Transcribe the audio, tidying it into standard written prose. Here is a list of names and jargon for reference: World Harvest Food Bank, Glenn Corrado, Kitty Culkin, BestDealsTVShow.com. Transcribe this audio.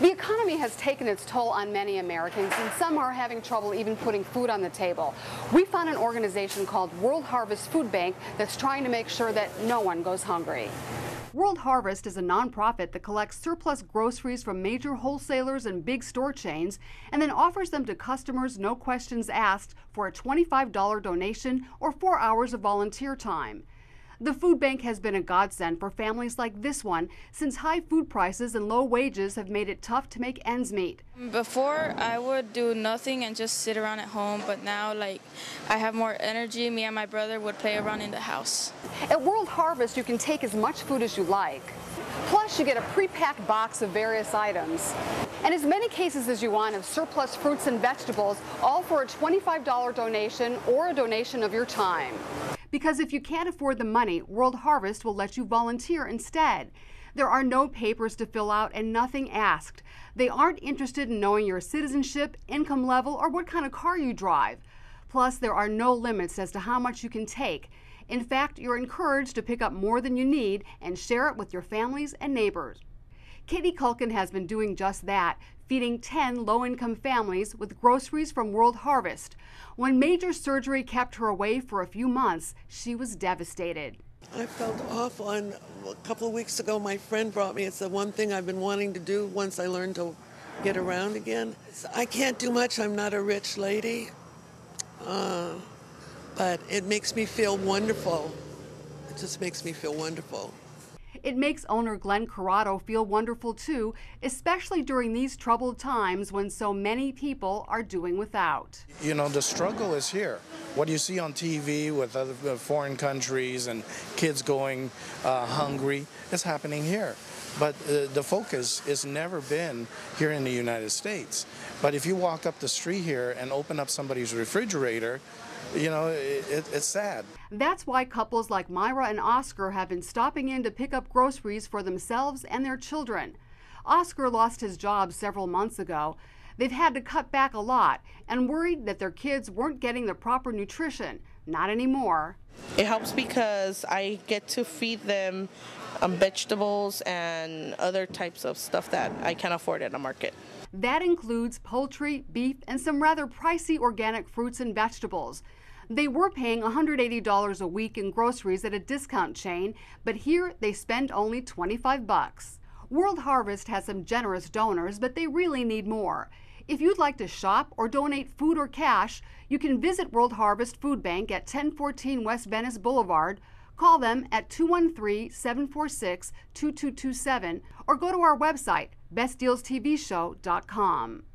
The economy has taken its toll on many Americans, and some are having trouble even putting food on the table. We found an organization called World Harvest Food Bank that's trying to make sure that no one goes hungry. World Harvest is a nonprofit that collects surplus groceries from major wholesalers and big store chains and then offers them to customers, no questions asked, for a $25 donation or 4 hours of volunteer time. The food bank has been a godsend for families like this one, since high food prices and low wages have made it tough to make ends meet. Before, I would do nothing and just sit around at home, but now, I have more energy. Me and my brother would play around in the house. At World Harvest, you can take as much food as you like. Plus, you get a pre-packed box of various items. And as many cases as you want of surplus fruits and vegetables, all for a $25 donation or a donation of your time. Because if you can't afford the money, World Harvest will let you volunteer instead. There are no papers to fill out and nothing asked. They aren't interested in knowing your citizenship, income level, or what kind of car you drive. Plus, there are no limits as to how much you can take. In fact, you're encouraged to pick up more than you need and share it with your families and neighbors. Kitty Culkin has been doing just that, feeding 10 low-income families with groceries from World Harvest. When major surgery kept her away for a few months, she was devastated. I felt awful, and a couple of weeks ago my friend brought me. It's the one thing I've been wanting to do once I learned to get around again. I can't do much, I'm not a rich lady, but it makes me feel wonderful. It just makes me feel wonderful. It makes owner Glenn Corrado feel wonderful too, especially during these troubled times when so many people are doing without. You know, the struggle is here. What you see on TV with other foreign countries and kids going hungry, it's happening here. But the focus has never been here in the United States. But if you walk up the street here and open up somebody's refrigerator, you know, it's sad. That's why couples like Myra and Oscar have been stopping in to pick up groceries for themselves and their children. Oscar lost his job several months ago. They've had to cut back a lot and worried that their kids weren't getting the proper nutrition. Not anymore. It helps because I get to feed them vegetables and other types of stuff that I can't afford at the market. That includes poultry, beef, and some rather pricey organic fruits and vegetables. They were paying $180 a week in groceries at a discount chain, but here they spend only 25 bucks. World Harvest has some generous donors, but they really need more. If you'd like to shop or donate food or cash, you can visit World Harvest Food Bank at 1014 West Venice Boulevard. Call them at 213-746-2227 or go to our website, BestDealsTVShow.com.